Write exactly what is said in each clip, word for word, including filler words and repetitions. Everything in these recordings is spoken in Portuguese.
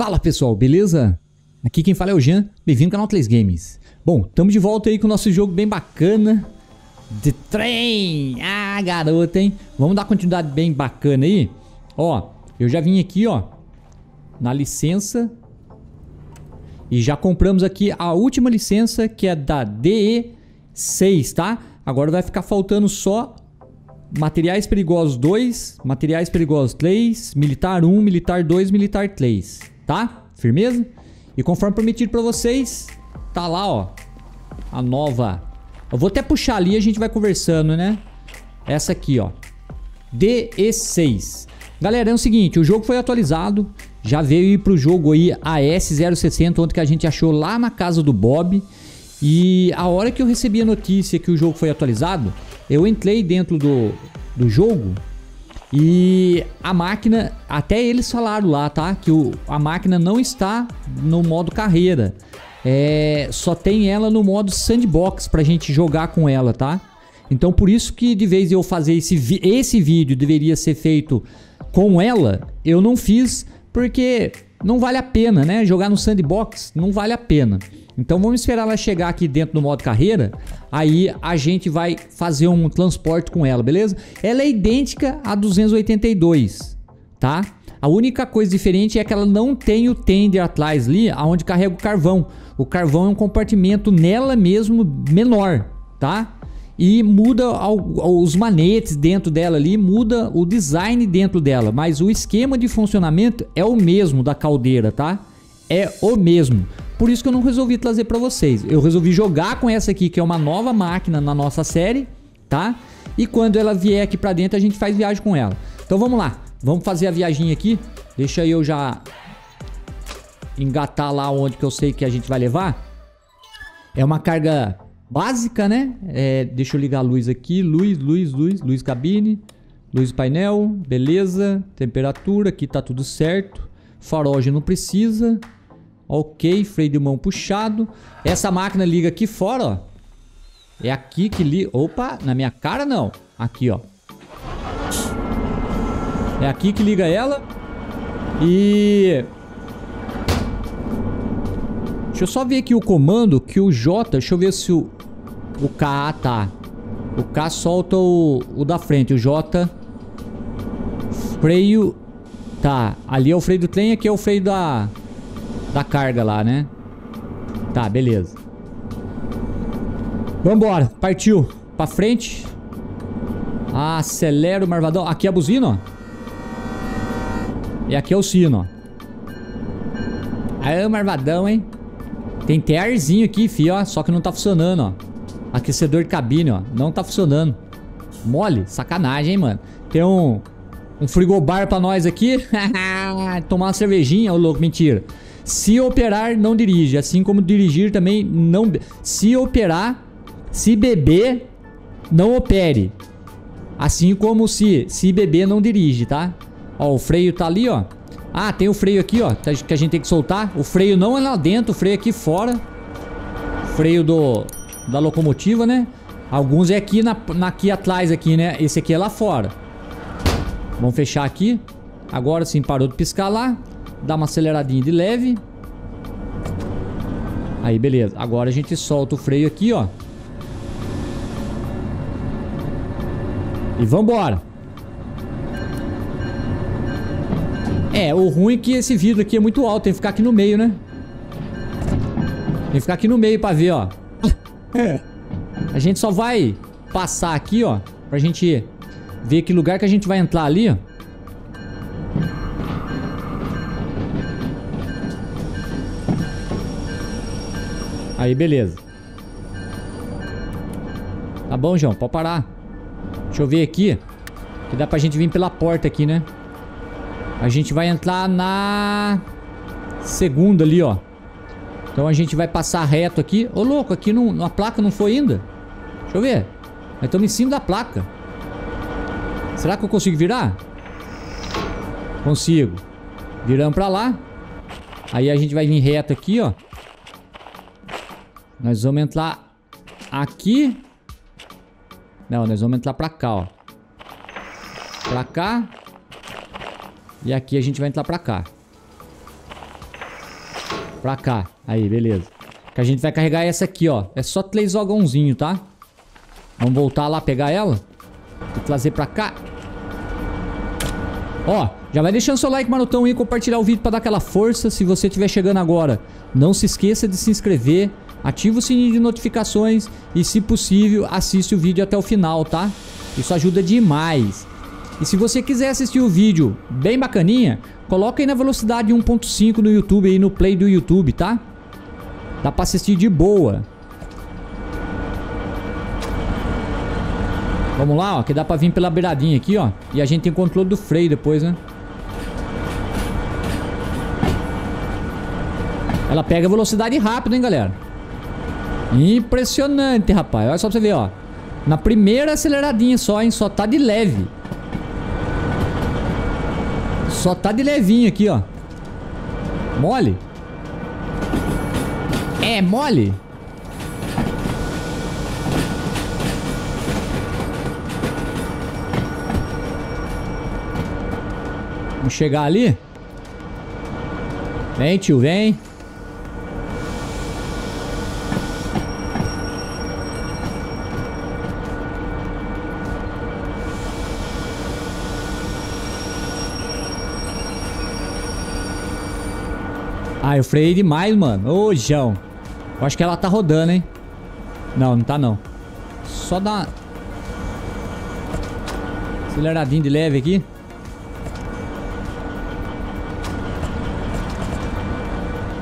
Fala pessoal, beleza? Aqui quem fala é o Jean, bem-vindo ao canal três games. Bom, estamos de volta aí com o nosso jogo bem bacana de trem. Ah, garota, hein? Vamos dar continuidade bem bacana aí. Ó, eu já vim aqui, ó, na licença. E já compramos aqui a última licença, que é da D E seis, tá? Agora vai ficar faltando só materiais perigosos dois, materiais perigosos três, militar um, militar dois, militar três, tá? Firmeza? E conforme prometido pra vocês, tá lá, ó, a nova. Eu vou até puxar ali e a gente vai conversando, né? Essa aqui, ó, D E seis. Galera, é o seguinte, o jogo foi atualizado. Já veio ir pro jogo aí A S zero sessenta, ontem que a gente achou lá na casa do Bob. E a hora que eu recebi a notícia que o jogo foi atualizado, eu entrei dentro do, do jogo. E a máquina, até eles falaram lá, tá? Que o, a máquina não está no modo carreira, é, só tem ela no modo sandbox pra gente jogar com ela, tá? Então por isso que de vez eu fazer esse, esse vídeo deveria ser feito com ela, eu não fiz, porque não vale a pena, né? Jogar no sandbox não vale a pena. Então vamos esperar ela chegar aqui dentro do modo carreira, aí a gente vai fazer um transporte com ela, beleza? Ela é idêntica a duzentos e oitenta e dois, tá? A única coisa diferente é que ela não tem o tender atrás ali, aonde carrega o carvão. O carvão é um compartimento nela mesmo menor, tá? E muda os manetes dentro dela ali, muda o design dentro dela, mas o esquema de funcionamento é o mesmo da caldeira, tá? É o mesmo. Por isso que eu não resolvi trazer para vocês. Eu resolvi jogar com essa aqui, que é uma nova máquina na nossa série, tá? E quando ela vier aqui para dentro, a gente faz viagem com ela. Então vamos lá. Vamos fazer a viagem aqui. Deixa eu já engatar lá onde que eu sei que a gente vai levar. É uma carga básica, né? É, deixa eu ligar a luz aqui. Luz, luz, luz. Luz cabine. Luz painel. Beleza. Temperatura. Aqui tá tudo certo. Farol já não precisa. Ok, freio de mão puxado. Essa máquina liga aqui fora, ó. É aqui que liga. Opa, na minha cara não. Aqui, ó. É aqui que liga ela. E... deixa eu só ver aqui o comando, que o J... deixa eu ver se o... o K tá. O K solta o, o da frente. O J... freio... tá. Ali é o freio do trem, aqui é o freio da... da carga lá, né? Tá, beleza. Vambora. Partiu. Pra frente. Acelera o marvadão. Aqui é a buzina, ó. E aqui é o sino, ó. Aí, marvadão, hein? Tem até arzinho aqui, fi, ó. Só que não tá funcionando, ó. Aquecedor de cabine, ó. Não tá funcionando. Mole. Sacanagem, hein, mano? Tem um... um frigobar pra nós aqui. Tomar uma cervejinha, ô louco. Mentira. Se operar, não dirige. Assim como dirigir também não... se operar, se beber, não opere. Assim como se... se beber, não dirige, tá? Ó, o freio tá ali, ó. Ah, tem o freio aqui, ó, que a gente tem que soltar. O freio não é lá dentro, o freio aqui fora. Freio do... da locomotiva, né? Alguns é aqui, na... aqui atrás aqui, né? Esse aqui é lá fora. Vamos fechar aqui. Agora sim, parou de piscar lá. Dá uma aceleradinha de leve. Aí, beleza. Agora a gente solta o freio aqui, ó. E vambora. É, o ruim é que esse vidro aqui é muito alto. Tem que ficar aqui no meio, né? Tem que ficar aqui no meio pra ver, ó. A gente só vai passar aqui, ó, pra gente ver que lugar que a gente vai entrar ali, ó. Aí, beleza. Tá bom, João. Pode parar. Deixa eu ver aqui. Que dá pra gente vir pela porta aqui, né? A gente vai entrar na... segunda ali, ó. Então a gente vai passar reto aqui. Ô, louco. Aqui não... a placa não foi ainda. Deixa eu ver. Nós estamos em cima da placa. Será que eu consigo virar? Consigo. Viramos pra lá. Aí a gente vai vir reto aqui, ó. Nós vamos entrar aqui. Não, nós vamos entrar pra cá, ó. Pra cá. E aqui a gente vai entrar pra cá. Pra cá. Aí, beleza. Que a gente vai carregar essa aqui, ó. É só três zogãozinhos, tá? Vamos voltar lá pegar ela. E trazer pra cá. Ó, já vai deixando seu like, marotão, e compartilhar o vídeo pra dar aquela força. Se você estiver chegando agora, não se esqueça de se inscrever. Ativa o sininho de notificações. E, se possível, assiste o vídeo até o final, tá? Isso ajuda demais. E se você quiser assistir o vídeo bem bacaninha, coloca aí na velocidade um ponto cinco no YouTube, aí no play do YouTube, tá? Dá pra assistir de boa. Vamos lá, ó, que dá pra vir pela beiradinha aqui, ó. E a gente tem controle do freio depois, né? Ela pega velocidade rápido, hein, galera? Impressionante, rapaz. Olha só pra você ver, ó. Na primeira aceleradinha só, hein? Só tá de leve. Só tá de levinho aqui, ó. Mole? É mole? Vamos chegar ali? Vem, tio, vem. Ah, eu freiei demais, mano. Ô, João. Eu acho que ela tá rodando, hein? Não, não tá, não. Só dá uma aceleradinha de leve aqui.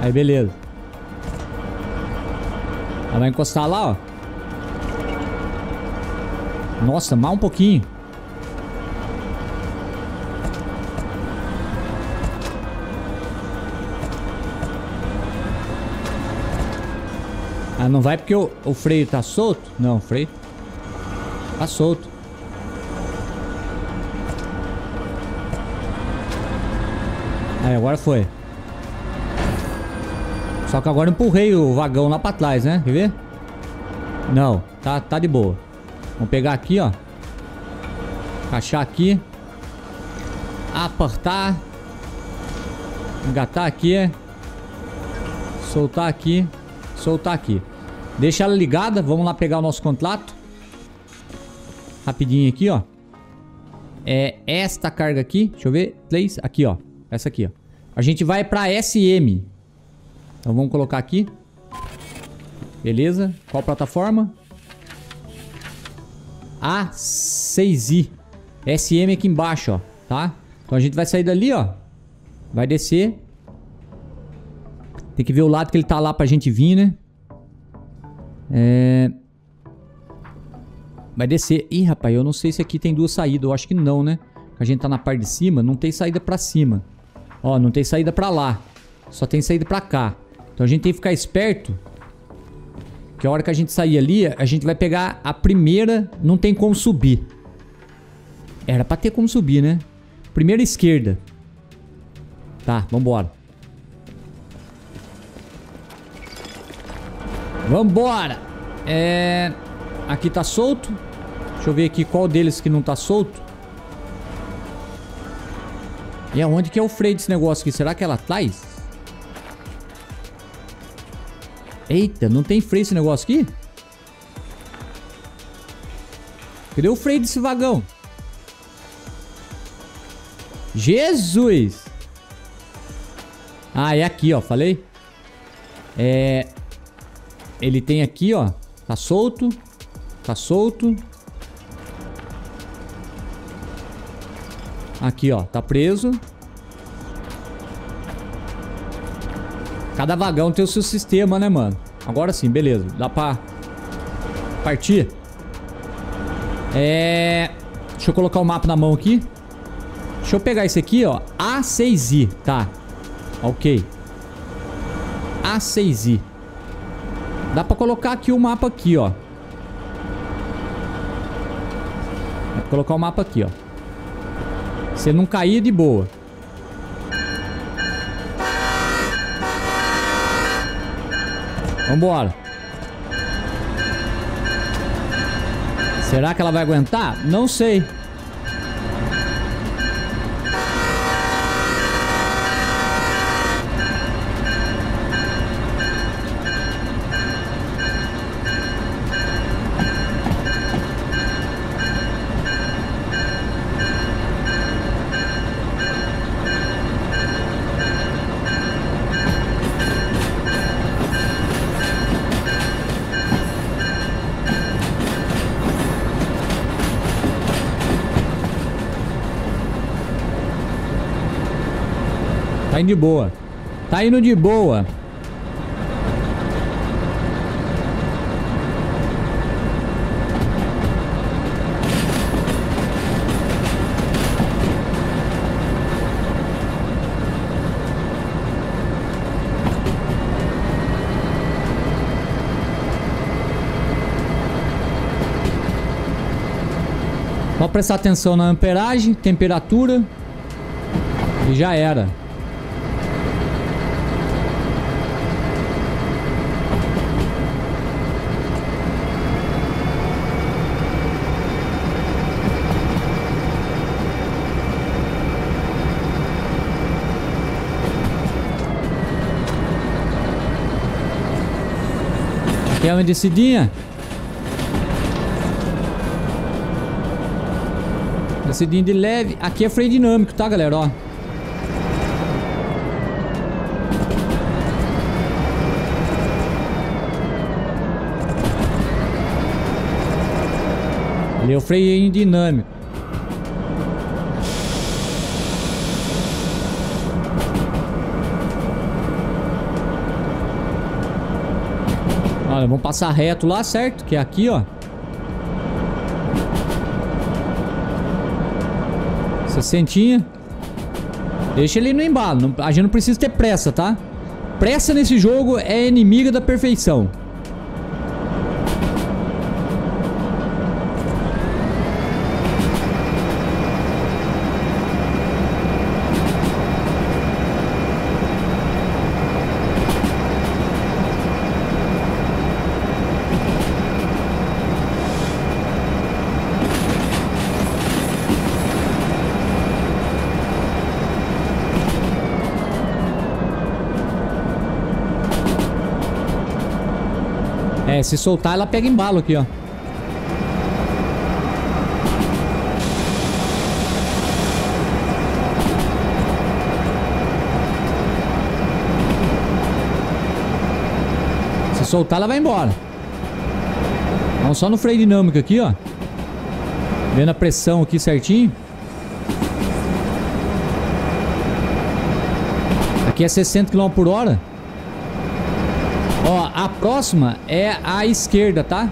Aí, beleza. Ela vai encostar lá, ó. Nossa, mais um pouquinho. Ah, não vai porque o, o freio tá solto? Não, o freio tá solto. Aí, agora foi. Só que agora eu empurrei o vagão lá pra trás, né? Quer ver? Não, tá, tá de boa. Vamos pegar aqui, ó. Encaixar aqui. Apertar. Engatar aqui. Soltar aqui. Soltar aqui. Deixa ela ligada. Vamos lá pegar o nosso contrato. Rapidinho aqui, ó. É esta carga aqui. Deixa eu ver. Três. Aqui, ó. Essa aqui, ó. A gente vai pra S M. Então vamos colocar aqui. Beleza. Qual plataforma? A seis i. S M aqui embaixo, ó. Tá? Então a gente vai sair dali, ó. Vai descer. Tem que ver o lado que ele tá lá pra gente vir, né? É... Vai descer. Ih, rapaz, eu não sei se aqui tem duas saídas. Eu acho que não, né? A gente tá na parte de cima. Não tem saída pra cima. Ó, não tem saída pra lá. Só tem saída pra cá. Então a gente tem que ficar esperto. Que a hora que a gente sair ali, a gente vai pegar a primeira. Não tem como subir. Era pra ter como subir, né? Primeira esquerda. Tá, vambora. Vambora! É... Aqui tá solto. Deixa eu ver aqui qual deles que não tá solto. E aonde que é o freio desse negócio aqui? Será que ela traz? Eita, não tem freio esse negócio aqui? Cadê o freio desse vagão? Jesus! Ah, é aqui, ó. Falei? É... Ele tem aqui, ó. Tá solto. Tá solto. Aqui, ó. Tá preso. Cada vagão tem o seu sistema, né, mano? Agora sim, beleza. Dá pra partir. É... Deixa eu colocar o mapa na mão aqui. Deixa eu pegar esse aqui, ó. A seis i. Tá. Ok. A seis i. Dá pra colocar aqui o mapa aqui, ó. Dá pra colocar o mapa aqui, ó. Se não cair, de boa. Vambora. Será que ela vai aguentar? Não sei. Tá indo de boa. Tá indo de boa. Só prestar atenção na amperagem, temperatura e já era. Quer uma descidinha? Descidinho de leve. Aqui é freio dinâmico, tá, galera? Ó. Ele é o freio dinâmico. Olha, vamos passar reto lá, certo? Que é aqui, ó. Sentinha. Deixa ele no embalo, não, a gente não precisa ter pressa, tá? Pressa nesse jogo é inimiga da perfeição. É, se soltar ela pega embalo aqui, ó. Se soltar ela vai embora. Vamos só no freio dinâmico aqui, ó. Vendo a pressão aqui certinho. Aqui é sessenta quilômetros por hora. Ó, a próxima é a esquerda, tá?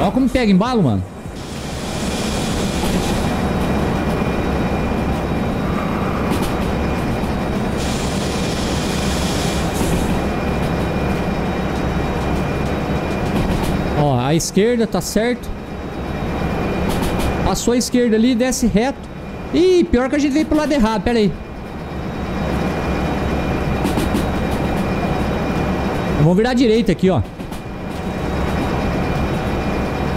Ó como pega embalo, mano. Ó, a esquerda, tá certo. Passou a esquerda ali, desce reto. Ih, pior que a gente veio pro lado errado, pera aí. Vamos virar à direita aqui, ó.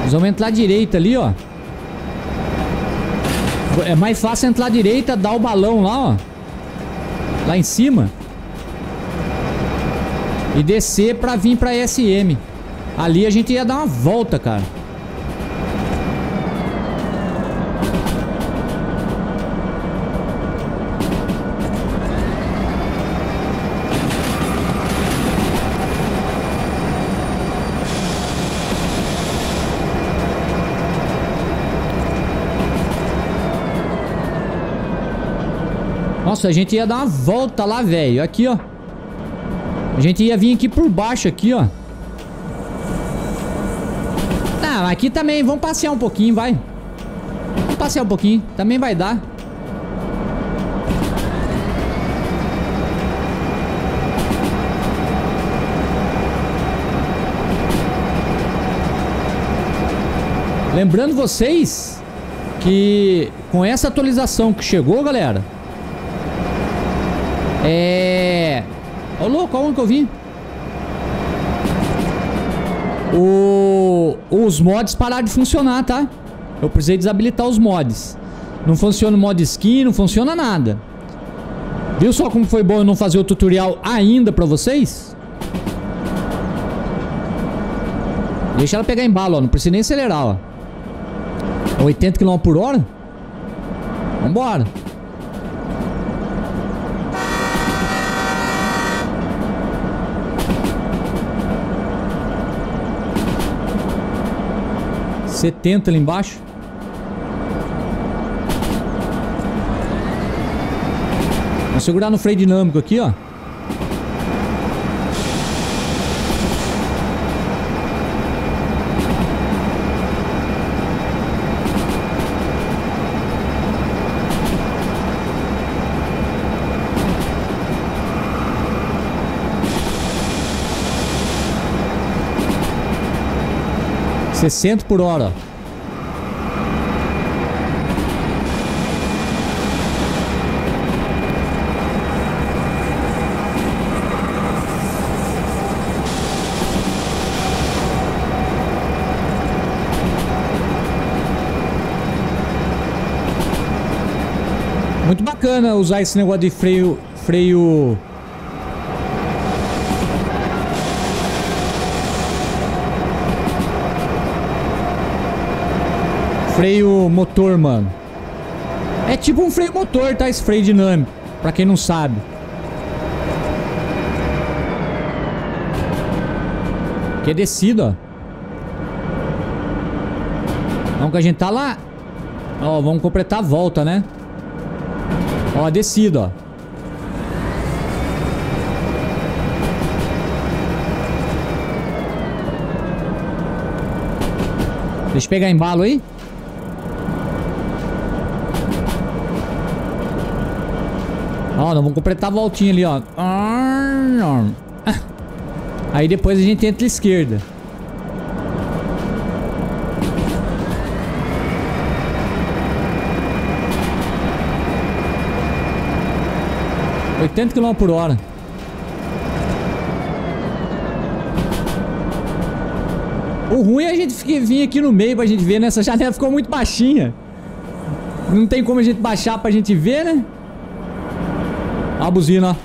Nós vamos entrar à direita ali, ó. É mais fácil entrar à direita, dar o balão lá, ó. Lá em cima. E descer pra vir pra S M. Ali a gente ia dar uma volta, cara. Nossa, a gente ia dar uma volta lá, velho. Aqui, ó. A gente ia vir aqui por baixo, aqui, ó. Ah, aqui também. Vamos passear um pouquinho, vai. Vamos passear um pouquinho. Também vai dar. Lembrando vocês que com essa atualização que chegou, galera... É... Ô, louco, aonde que eu vim? O... Os mods pararam de funcionar, tá? Eu precisei desabilitar os mods. Não funciona o mod skin, não funciona nada. Viu só como foi bom eu não fazer o tutorial ainda pra vocês? Deixa ela pegar embalo, ó. Não precisa nem acelerar, ó. oitenta quilômetros por hora? Vambora. setenta ali embaixo. Vou segurar no freio dinâmico aqui, ó. sessenta por hora. Muito bacana usar esse negócio de freio, freio freio motor, mano. É tipo um freio motor, tá? Esse freio dinâmico, pra quem não sabe. Que é descida, ó. Então que a gente tá lá. Ó, vamos completar a volta, né? Ó, a descida, ó. Deixa eu pegar embalo aí. Ó, nós vamos completar a voltinha ali, ó. Aí depois a gente entra à esquerda. oitenta quilômetros por hora. O ruim é a gente vir aqui no meio pra gente ver, né? Essa janela ficou muito baixinha. Não tem como a gente baixar pra gente ver, né? A buzina.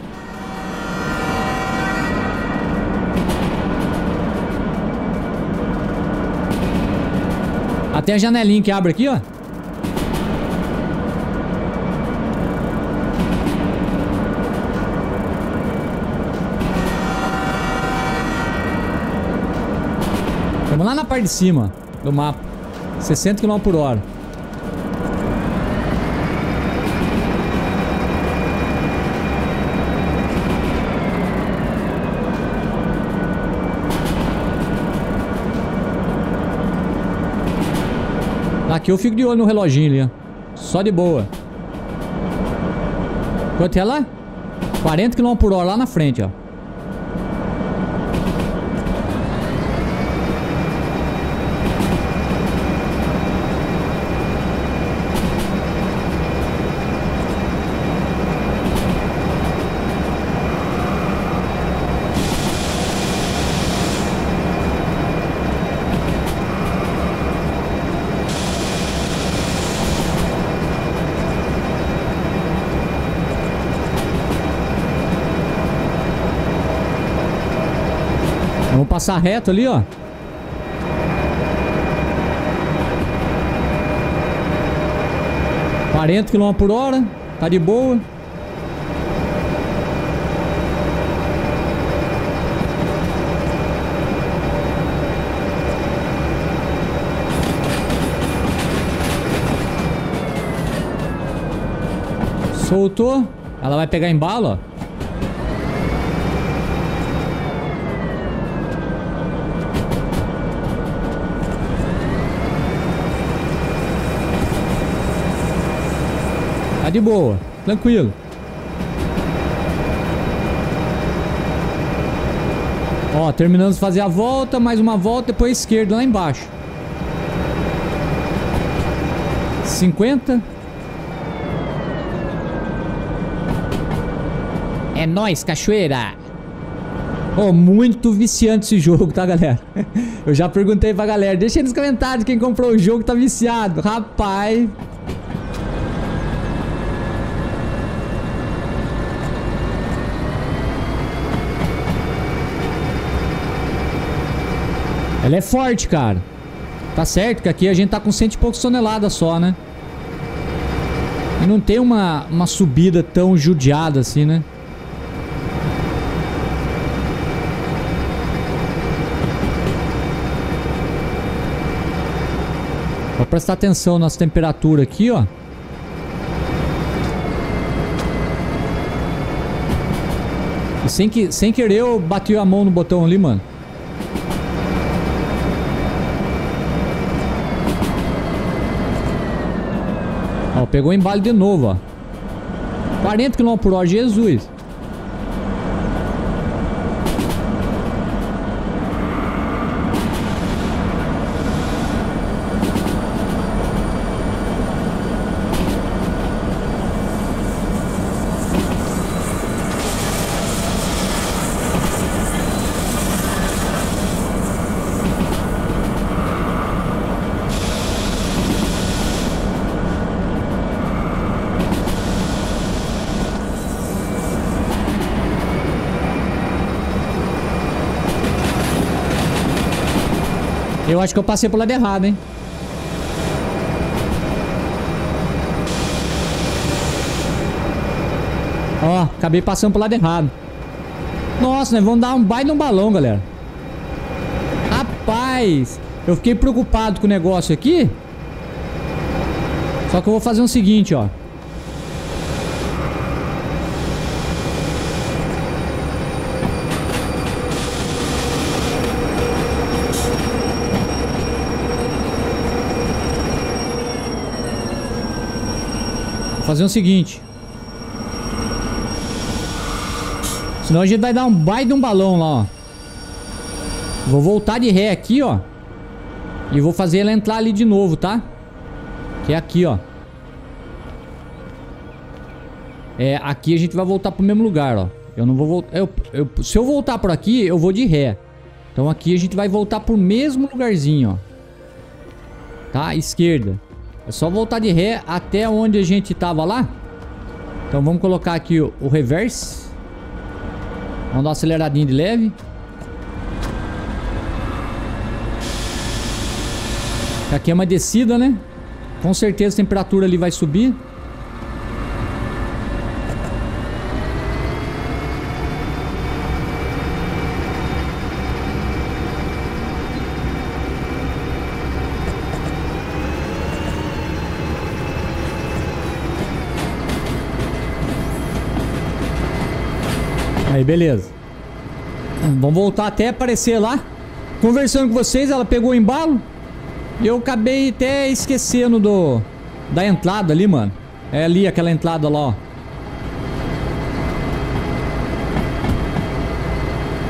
Até a janelinha que abre aqui, ó. Vamos lá na parte de cima do mapa. sessenta quilômetros por hora. Aqui eu fico de olho no reloginho ali, ó. Só de boa. Quanto é lá? quarenta quilômetros por hora lá na frente, ó. Passar reto ali, ó. quarenta quilômetros por hora. Tá de boa. Soltou. Ela vai pegar embalo, ó. De boa, tranquilo. Ó, terminamos de fazer a volta, mais uma volta, depois a esquerda lá embaixo. cinquenta. É nóis, cachoeira. Ó, muito viciante esse jogo, tá, galera? Eu já perguntei pra galera, deixa aí nos comentários quem comprou o jogo tá viciado. Rapaz... Ela é forte, cara. Tá certo que aqui a gente tá com cento e poucos toneladas só, né? E não tem uma, uma subida tão judiada assim, né? Vou prestar atenção na nossa temperatura aqui, ó. Sem, que, sem querer eu bati a mão no botão ali, mano. Ó, pegou o embalo de novo, ó. quarenta quilômetros por hora, Jesus. Eu acho que eu passei pro lado errado, hein? Ó, acabei passando pro lado errado. Nossa, nós vamos dar um baile num balão, galera. Rapaz, eu fiquei preocupado com o negócio aqui. Só que eu vou fazer o seguinte, ó. Fazer o seguinte, senão a gente vai dar um baile de um balão lá, ó. Vou voltar de ré aqui, ó, e vou fazer ela entrar ali de novo, tá? Que é aqui, ó. É, aqui a gente vai voltar pro mesmo lugar, ó. Eu não vou voltar, eu, eu, se eu voltar por aqui, eu vou de ré. Então aqui a gente vai voltar pro mesmo lugarzinho, ó. Tá? Esquerda. É só voltar de ré até onde a gente tava lá. Então vamos colocar aqui o, o reverse. Vamos dar uma aceleradinha de leve. Aqui é uma descida, né? Com certeza a temperatura ali vai subir. Aí, beleza. Vamos voltar até aparecer lá. Conversando com vocês, ela pegou o embalo. E eu acabei até esquecendo do da entrada ali, mano. É ali aquela entrada lá, ó.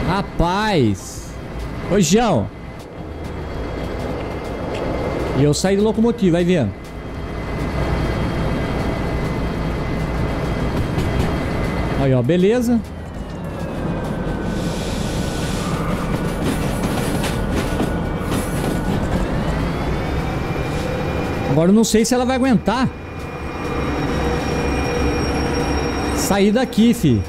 Rapaz. Ô, João. E eu saí do locomotivo, vai vendo. Aí, ó, beleza. Agora eu não sei se ela vai aguentar sair daqui, fi.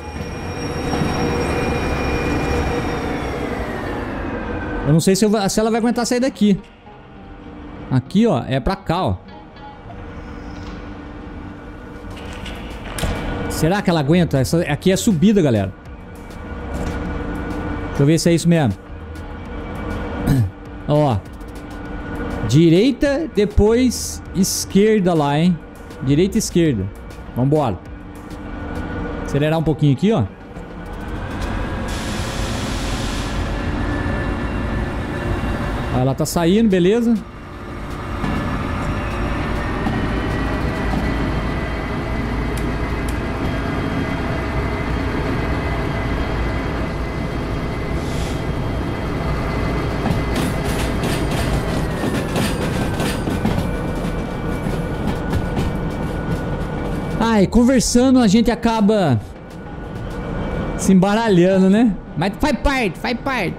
Eu não sei se, eu, se ela vai aguentar sair daqui. Aqui, ó, é pra cá, ó. Será que ela aguenta? Essa, aqui é subida, galera. Deixa eu ver se é isso mesmo. Ó. Direita, depois esquerda lá, hein? Direita e esquerda. Vambora. Acelerar um pouquinho aqui, ó. Ela tá saindo, beleza? Conversando a gente acaba se embaralhando, né? Mas faz parte, faz parte.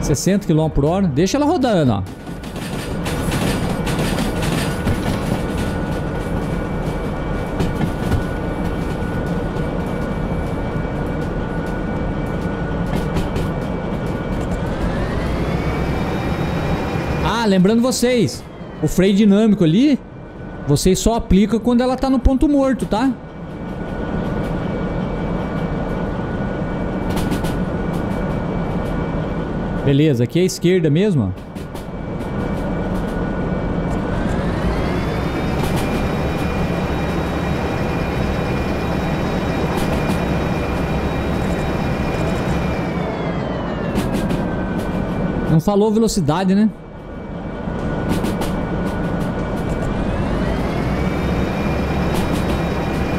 sessenta quilômetros por hora. Deixa ela rodando, ó. Ah, lembrando vocês, o freio dinâmico ali, vocês só aplicam quando ela tá no ponto morto, tá? Beleza, aqui é a esquerda mesmo, ó. Não falou velocidade, né?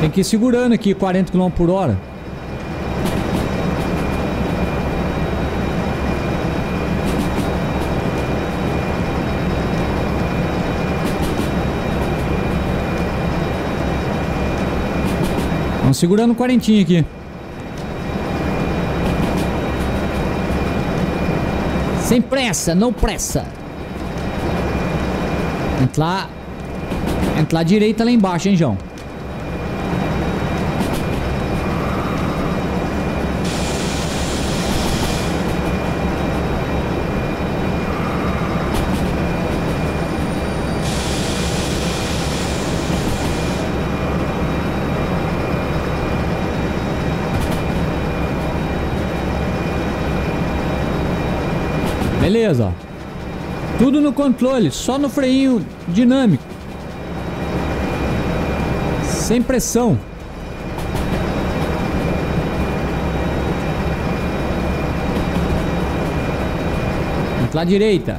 Tem que ir segurando aqui, quarenta quilômetros por hora. Vamos segurando quarentinha aqui. Sem pressa, não pressa. Entrar, entrar à direita lá embaixo, hein, João? Beleza, ó. Tudo no controle, só no freinho dinâmico. Sem pressão. Vamos lá à direita.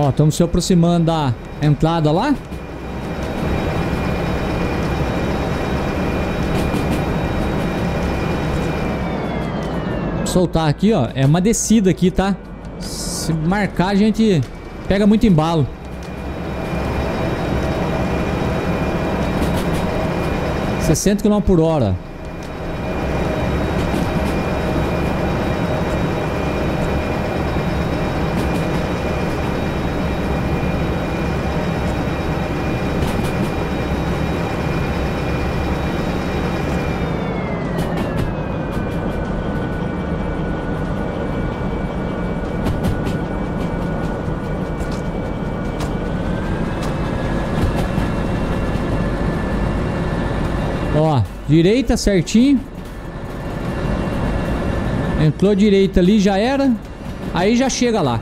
Ó, estamos se aproximando da entrada lá. Vou soltar aqui, ó. É uma descida aqui, tá? Se marcar, a gente pega muito embalo. sessenta quilômetros por hora. Ó, direita certinho. Entrou direita ali, já era. Aí já chega lá.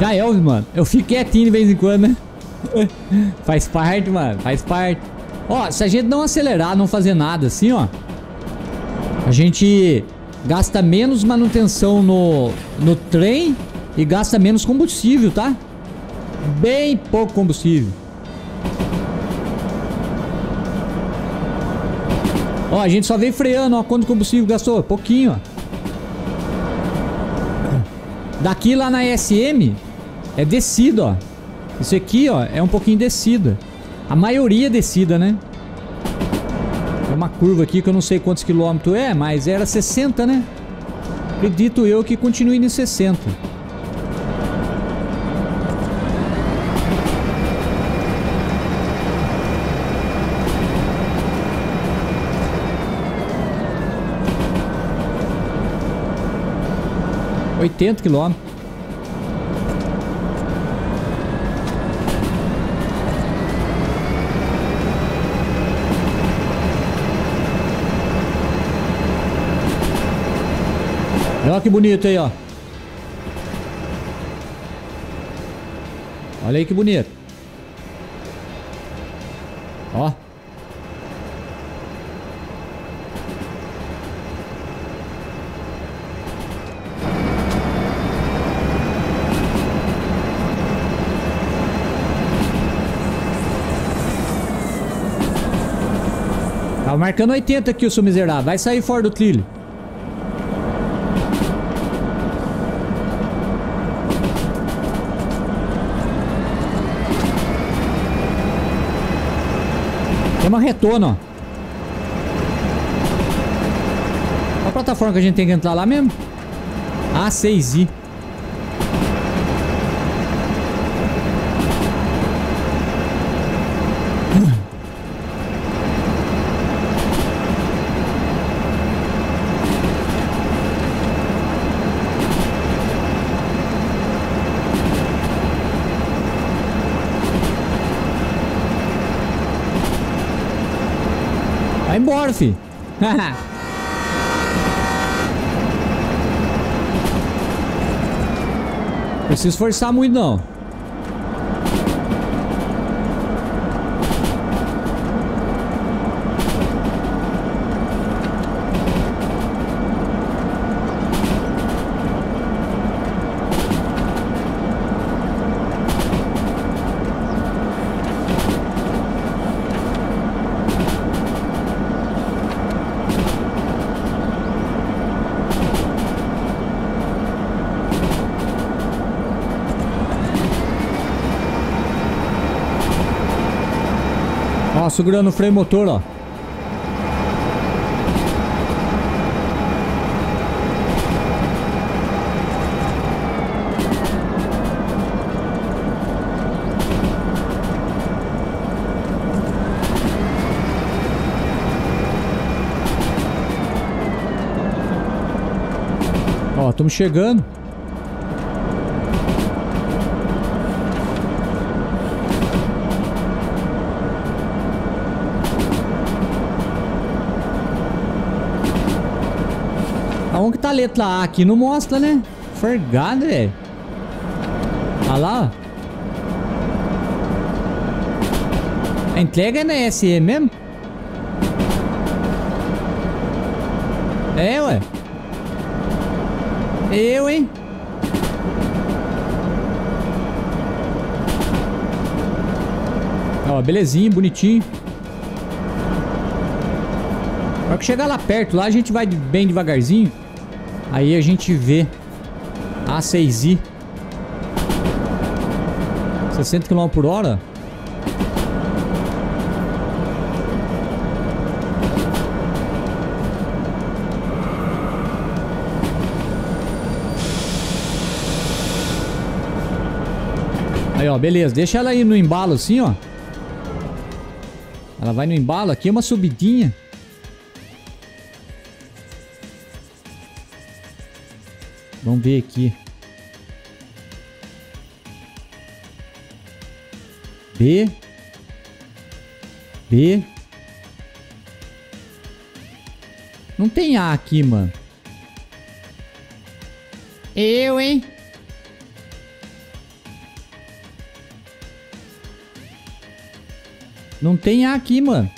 Já é, mano. Eu fico quietinho de vez em quando, né? Faz parte, mano. Faz parte. Ó, se a gente não acelerar, não fazer nada assim, ó, a gente gasta menos manutenção no, no trem e gasta menos combustível, tá? Bem pouco combustível. Ó, a gente só vem freando, ó. Quanto combustível gastou? Pouquinho, ó. Daqui lá na S M... é descida, ó. Isso aqui, ó, é um pouquinho descida. A maioria é descida, né? É uma curva aqui que eu não sei quantos quilômetros é, mas era sessenta, né? Acredito eu que continue em sessenta. oitenta quilômetros. Olha que bonito aí, ó. Olha aí que bonito. Ó. marcando oitenta aqui o seu miserável. Vai sair fora do trilho. Tem uma retona, ó. Qual a plataforma que a gente tem que entrar lá mesmo? A seis i. Vai embora, fi. Não precisa esforçar muito, não. Segurando o freio motor, ó. Ó, estamos chegando. Onde que tá a letra A aqui? Não mostra, né? Forgado, velho. Olha lá, ó. A entrega é na S M mesmo? É, ué. Eu, hein? Ó, belezinho, bonitinho. Na hora que chegar lá perto, lá a gente vai bem devagarzinho. Aí a gente vê A seis i sessenta quilômetros por hora. Aí, ó, beleza, deixa ela aí no embalo assim, ó. Ela vai no embalo, aqui é uma subidinha. Vamos ver aqui. B. B. Não tem A aqui, mano. Eu, hein? Não tem A aqui, mano.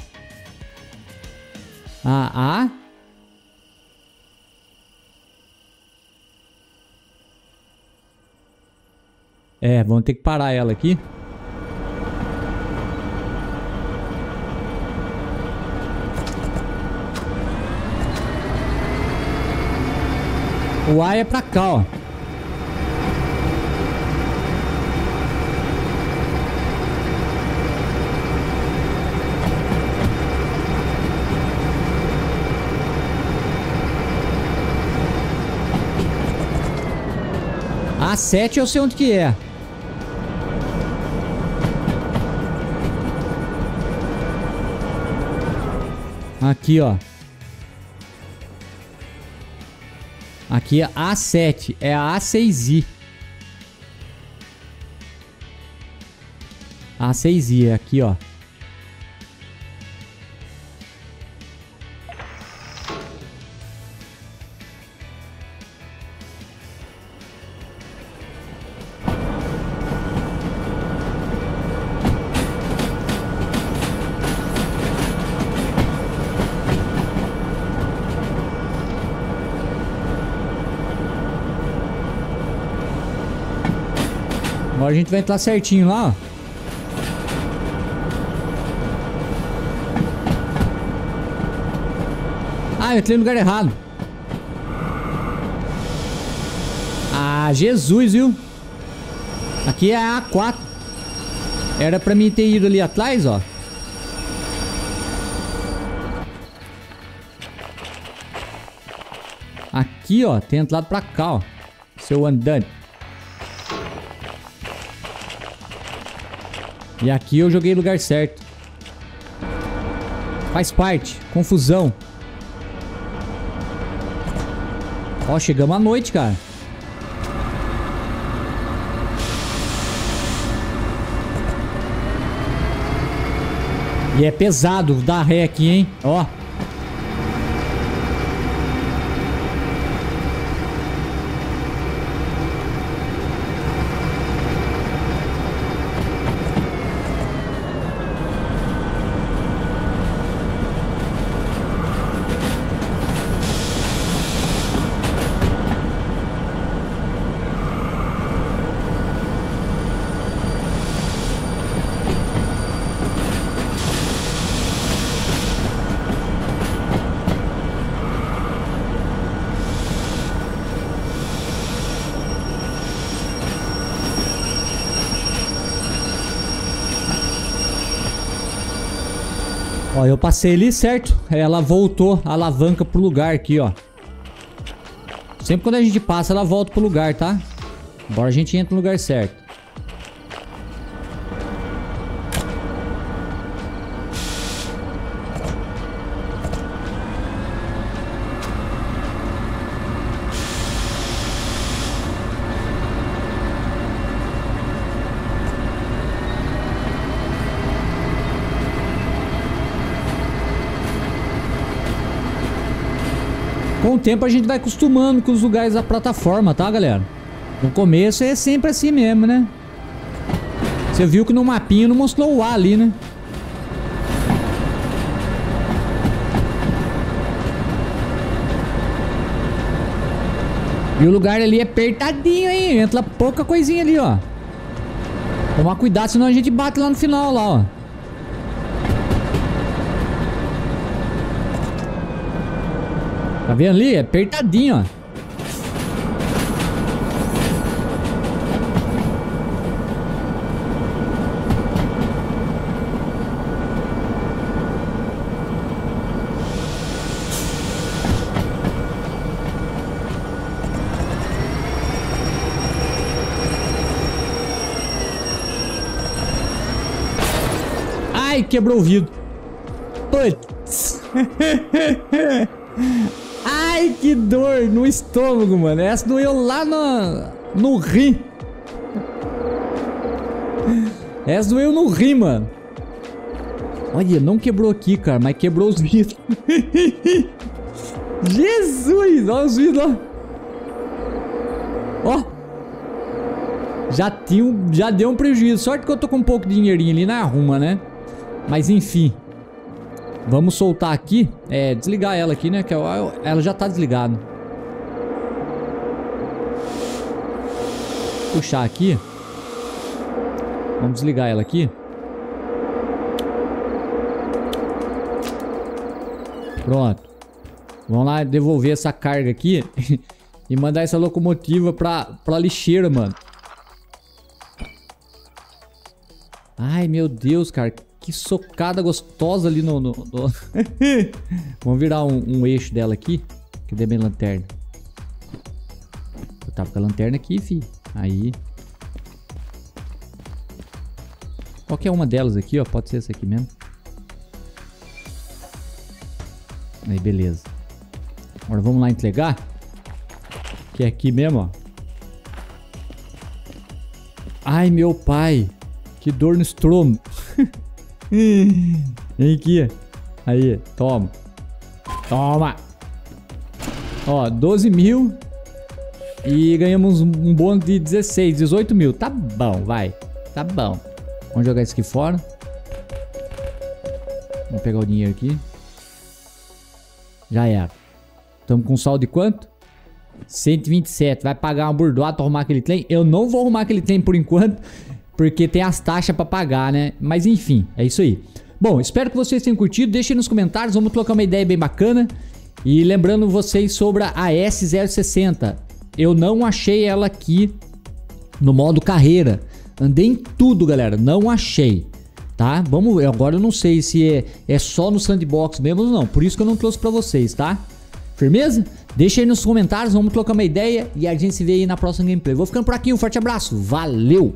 A, A. É, vamos ter que parar ela aqui. O A é pra cá, ó. A sete eu sei onde que é. Aqui, ó. Aqui é A sete. É a A seis i. A seis i é aqui, ó. Agora a gente vai entrar certinho lá, ó. Ah, eu entrei no lugar errado. Ah, Jesus, viu? Aqui é a A quatro. Era pra mim ter ido ali atrás, ó. Aqui, ó, tem entrado pra cá, ó. Seu andante. E aqui eu joguei lugar certo. Faz parte. Confusão. Ó, chegamos à noite, cara. E é pesado dar ré aqui, hein? Ó. Ó, eu passei ali, certo? Ela voltou a alavanca pro lugar aqui, ó. Sempre quando a gente passa, ela volta pro lugar, tá? Agora a gente entra no lugar certo. Com o tempo a gente vai acostumando com os lugares da plataforma, tá, galera? No começo é sempre assim mesmo, né? Você viu que no mapinha não mostrou o A ali, né? E o lugar ali é apertadinho, hein? Entra pouca coisinha ali, ó. Tomar cuidado, senão a gente bate lá no final, lá, ó. Tá vendo ali? É apertadinho, ó. Ai, quebrou o vidro. Putz. Ai, que dor no estômago, mano. Essa doeu lá no, no rim. Essa doeu no rim, mano. Olha, não quebrou aqui, cara, mas quebrou os vidros. Jesus, olha os vidros, ó. Ó. Já, tinha, já deu um prejuízo. Sorte que eu tô com um pouco de dinheirinho ali na arruma, né? Mas enfim. Vamos soltar aqui, é, desligar ela aqui, né, que ela já tá desligada. Puxar aqui. Vamos desligar ela aqui. Pronto. Vamos lá devolver essa carga aqui e mandar essa locomotiva pra, pra lixeira, mano. Ai, meu Deus, cara. Que socada gostosa ali no... no, no... Vamos virar um, um eixo dela aqui. Cadê minha lanterna? Eu tava com a lanterna aqui, fi. Aí. Qualquer uma delas aqui, ó. Pode ser essa aqui mesmo. Aí, beleza. Agora vamos lá entregar. Que é aqui mesmo, ó. Ai, meu pai. Que dor no estômago. Vem aqui. Aí, toma. Toma. Ó, doze mil. E ganhamos um bônus de dezesseis, dezoito mil. Tá bom, vai. Tá bom. Vamos jogar isso aqui fora. Vamos pegar o dinheiro aqui. Já era. Estamos com um saldo de quanto? cento e vinte e sete. Vai pagar uma burdoada, arrumar aquele trem. Eu não vou arrumar aquele trem por enquanto. Porque tem as taxas pra pagar, né? Mas enfim, é isso aí. Bom, espero que vocês tenham curtido. Deixem nos comentários, vamos trocar uma ideia bem bacana. E lembrando vocês sobre a A S zero sessenta, eu não achei ela aqui no modo carreira. Andei em tudo, galera, não achei, tá? Vamos, agora eu não sei se é, é só no sandbox mesmo ou não, por isso que eu não trouxe pra vocês, tá? Firmeza? Deixa aí nos comentários, vamos trocar uma ideia e a gente se vê aí na próxima gameplay. Vou ficando por aqui, um forte abraço, valeu!